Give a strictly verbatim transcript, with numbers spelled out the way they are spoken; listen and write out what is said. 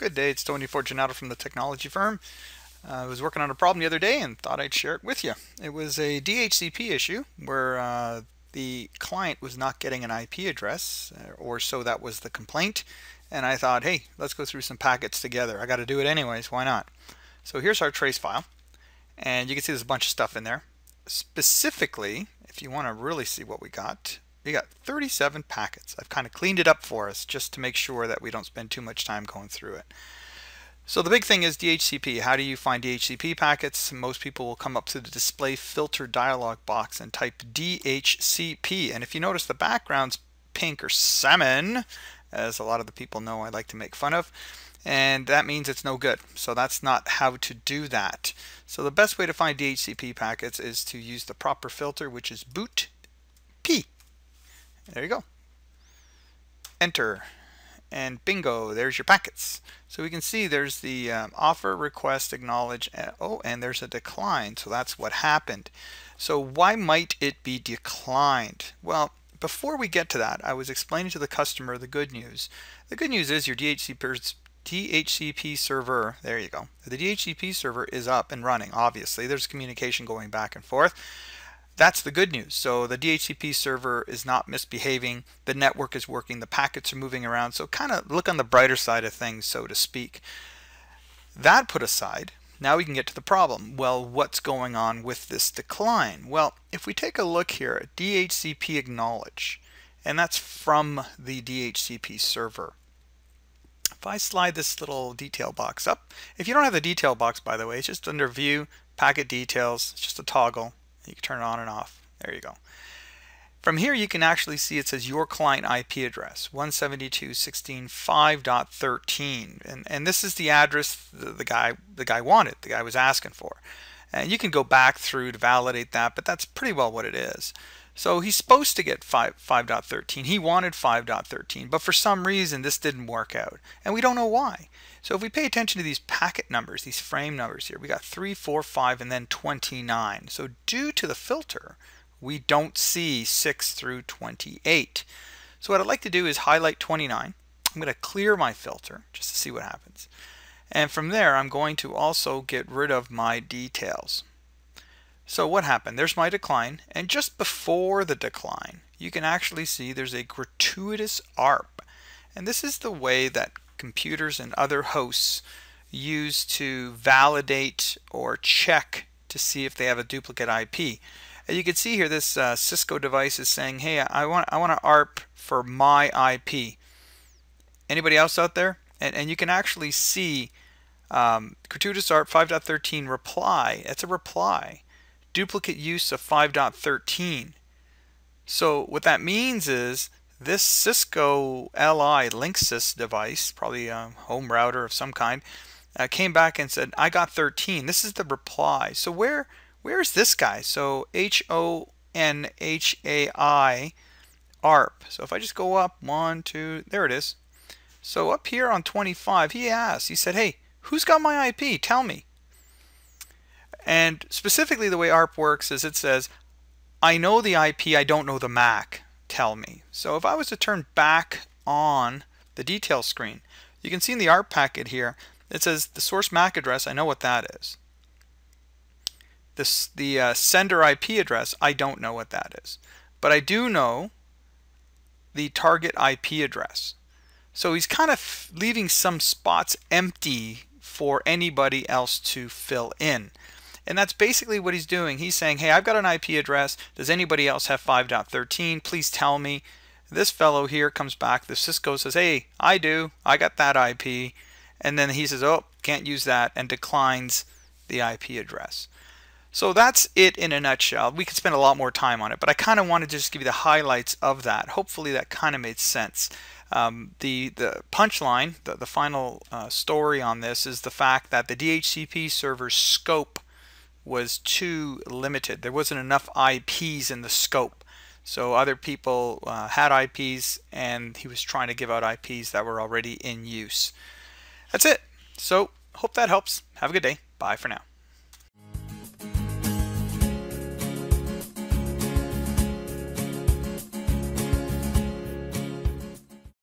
Good day, it's Tony Fortunato from the technology firm. Uh, I was working on a problem the other day and thought I'd share it with you. It was a D H C P issue where uh, the client was not getting an I P address, or so that was the complaint. And I thought, hey, let's go through some packets together. I got to do it anyways, why not? So here's our trace file, and you can see there's a bunch of stuff in there. Specifically, if you want to really see what we got, we got thirty-seven packets. I've kind of cleaned it up for us just to make sure that we don't spend too much time going through it. So the big thing is D H C P. How do you find D H C P packets? Most people will come up to the display filter dialog box and type D H C P. And if you notice, the background's pink or salmon, as a lot of the people know I like to make fun of, and that means it's no good. So that's not how to do that. So the best way to find D H C P packets is to use the proper filter, which is boot P. There you go. Enter, and bingo, there's your packets. So we can see there's the um, offer, request, acknowledge, and, oh, and there's a decline. So that's what happened. So why might it be declined? Well, before we get to that, I was explaining to the customer the good news. The good news is your D H C P, D H C P server, there you go. The D H C P server is up and running, obviously. There's communication going back and forth. That's the good news. So the D H C P server is not misbehaving. The network is working. The packets are moving around. So kind of look on the brighter side of things, so to speak. That put aside, now we can get to the problem. Well, what's going on with this decline? Well, if we take a look here at D H C P acknowledge, and that's from the D H C P server. If I slide this little detail box up, if you don't have the detail box, by the way, it's just under view, packet details, it's just a toggle. You can turn it on and off. There you go. From here, you can actually see it says your client I P address, one seventy-two dot sixteen dot five dot thirteen, and and this is the address the, the guy the guy wanted, the guy was asking for. And you can go back through to validate that, but that's pretty well what it is. So he's supposed to get five dot thirteen. He wanted five dot thirteen, but for some reason this didn't work out, and we don't know why. So if we pay attention to these packet numbers, these frame numbers here, we got three, four, five, and then twenty-nine. So due to the filter, we don't see six through twenty-eight. So what I'd like to do is highlight twenty-nine. I'm going to clear my filter just to see what happens. And from there, I'm going to also get rid of my details. So what happened? There's my decline, and just before the decline, you can actually see there's a gratuitous A R P. And this is the way that computers and other hosts use to validate or check to see if they have a duplicate I P. And you can see here this uh, Cisco device is saying, hey, I want I want an A R P for my I P. Anybody else out there? And, and you can actually see um, gratuitous A R P five dot thirteen reply. That's a reply. Duplicate use of five dot thirteen. So what that means is this Cisco L I Linksys device, probably a home router of some kind, uh, came back and said, I got thirteen. This is the reply. So where where is this guy? So H O N H A I A R P. So if I just go up, one, two, there it is. So up here on twenty-five, he asked, he said, hey, who's got my I P? Tell me. And specifically the way A R P works is it says, I know the I P, I don't know the M A C, tell me. So if I was to turn back on the detail screen, you can see in the A R P packet here, it says the source M A C address, I know what that is. This, the uh, sender I P address, I don't know what that is. But I do know the target I P address. So he's kind of leaving some spots empty for anybody else to fill in. And that's basically what he's doing. He's saying, hey, I've got an I P address. Does anybody else have five dot thirteen? Please tell me. This fellow here comes back. The Cisco says, hey, I do. I got that I P. And then he says, oh, can't use that, and declines the I P address. So that's it in a nutshell. We could spend a lot more time on it, but I kind of want to just give you the highlights of that. Hopefully that kind of made sense. Um, the the punchline, the, the final uh, story on this is the fact that the D H C P server's scope was too limited. There wasn't enough I Ps in the scope. So other people uh, had I Ps, and he was trying to give out I Ps that were already in use. That's it. So hope that helps. Have a good day. Bye for now.